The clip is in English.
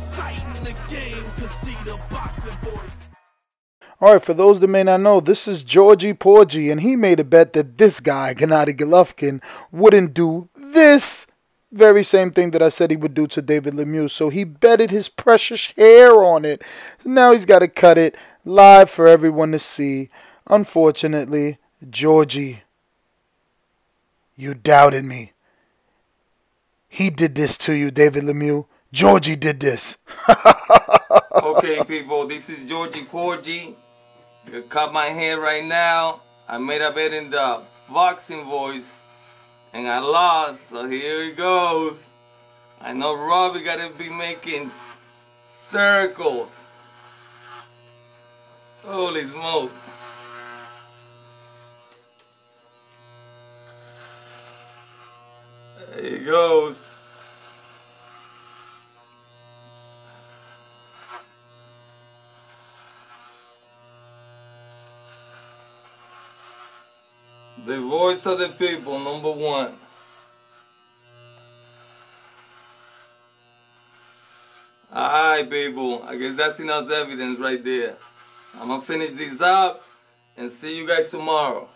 sight in the game could see the boxing voice. Alright, for those that may not know, this is Georgie Porgie, and he made a bet that this guy, Gennady Golovkin, wouldn't do this very same thing that I said he would do to David Lemieux. So he betted his precious hair on it. Now he's got to cut it live for everyone to see. Unfortunately, Georgie, you doubted me. He did this to you, David Lemieux. Georgie did this. Okay, people, this is Georgie Porgie. You cut my hair right now. I made a bet in the boxing voice, and I lost, so here it goes. I know Robbie gotta be making circles. Holy smoke. There he goes. The voice of the people, number one. Alright, people, I guess that's enough evidence right there. I'm gonna finish this up and see you guys tomorrow.